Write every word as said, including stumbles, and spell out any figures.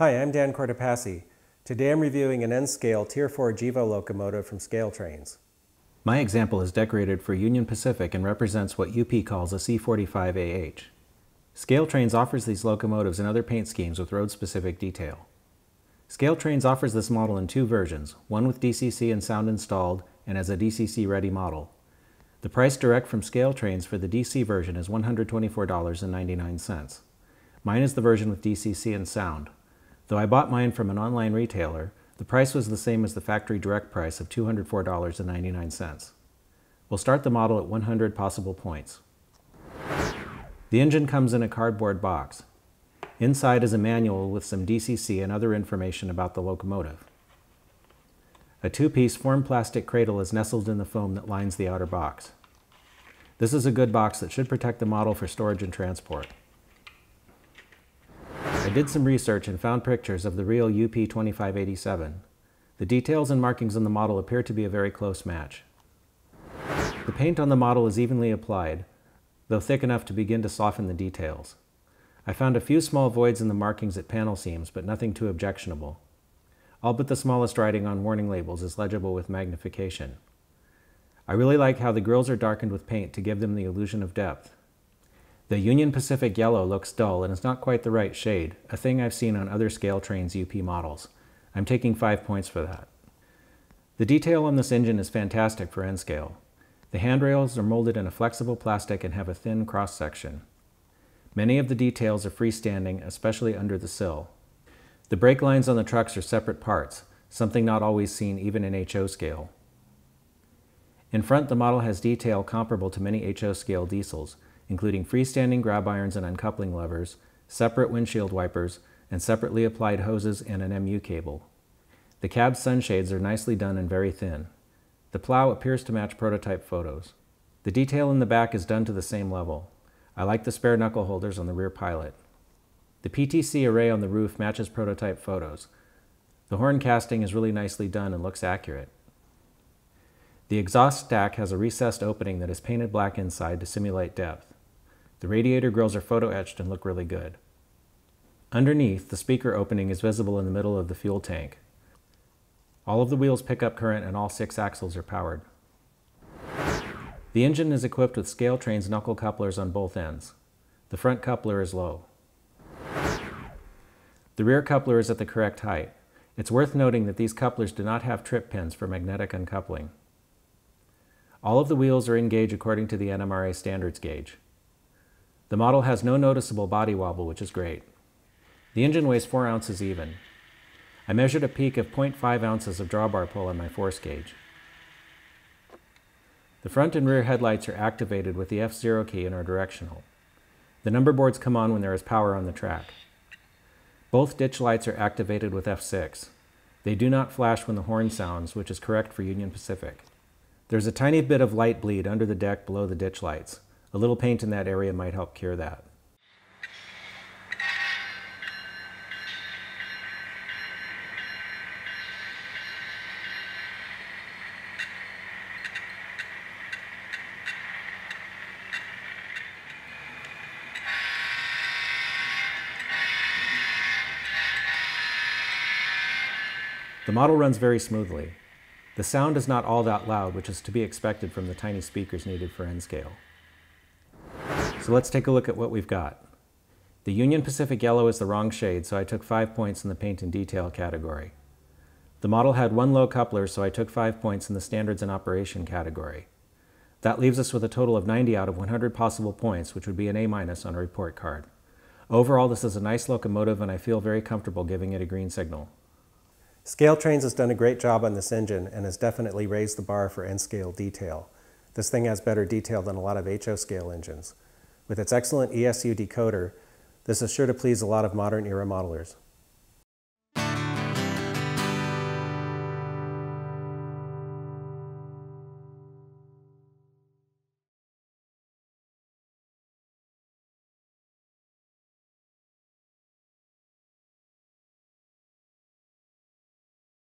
Hi, I'm Dan Cortopassi. Today I'm reviewing an N scale Tier four GEVo locomotive from ScaleTrains. My example is decorated for Union Pacific and represents what U P calls a C forty-five A H. ScaleTrains offers these locomotives and other paint schemes with road-specific detail. ScaleTrains offers this model in two versions, one with D C C and sound installed and as a D C C-ready model. The price direct from ScaleTrains for the D C version is one hundred twenty-four dollars and ninety-nine cents. Mine is the version with D C C and sound. Though I bought mine from an online retailer, the price was the same as the factory direct price of two hundred four dollars and ninety-nine cents. We'll start the model at one hundred possible points. The engine comes in a cardboard box. Inside is a manual with some D C C and other information about the locomotive. A two-piece formed plastic cradle is nestled in the foam that lines the outer box. This is a good box that should protect the model for storage and transport. I did some research and found pictures of the real U P twenty-five eighty-seven. The details and markings on the model appear to be a very close match. The paint on the model is evenly applied, though thick enough to begin to soften the details. I found a few small voids in the markings at panel seams, but nothing too objectionable. All but the smallest writing on warning labels is legible with magnification. I really like how the grills are darkened with paint to give them the illusion of depth. The Union Pacific yellow looks dull and is not quite the right shade, a thing I've seen on other ScaleTrains U P models. I'm taking five points for that. The detail on this engine is fantastic for N scale. The handrails are molded in a flexible plastic and have a thin cross-section. Many of the details are freestanding, especially under the sill. The brake lines on the trucks are separate parts, something not always seen even in H O scale. In front, the model has detail comparable to many H O scale diesels, including freestanding grab irons and uncoupling levers, separate windshield wipers, and separately applied hoses and an M U cable. The cab sunshades are nicely done and very thin. The plow appears to match prototype photos. The detail in the back is done to the same level. I like the spare knuckle holders on the rear pilot. The P T C array on the roof matches prototype photos. The horn casting is really nicely done and looks accurate. The exhaust stack has a recessed opening that is painted black inside to simulate depth. The radiator grills are photo-etched and look really good. Underneath, the speaker opening is visible in the middle of the fuel tank. All of the wheels pick up current and all six axles are powered. The engine is equipped with ScaleTrains knuckle couplers on both ends. The front coupler is low. The rear coupler is at the correct height. It's worth noting that these couplers do not have trip pins for magnetic uncoupling. All of the wheels are in gauge according to the N M R A standards gauge. The model has no noticeable body wobble, which is great. The engine weighs four ounces even. I measured a peak of zero point five ounces of drawbar pull on my force gauge. The front and rear headlights are activated with the F zero key and are directional. The number boards come on when there is power on the track. Both ditch lights are activated with F six. They do not flash when the horn sounds, which is correct for Union Pacific. There's a tiny bit of light bleed under the deck below the ditch lights. A little paint in that area might help cure that. The model runs very smoothly. The sound is not all that loud, which is to be expected from the tiny speakers needed for N scale. So let's take a look at what we've got. The Union Pacific yellow is the wrong shade, so I took five points in the paint and detail category. The model had one low coupler, so I took five points in the standards and operation category. That leaves us with a total of ninety out of one hundred possible points, which would be an A- on a report card. Overall, this is a nice locomotive and I feel very comfortable giving it a green signal. ScaleTrains has done a great job on this engine and has definitely raised the bar for N scale detail. This thing has better detail than a lot of H O scale engines. With its excellent E S U decoder, this is sure to please a lot of modern era modelers.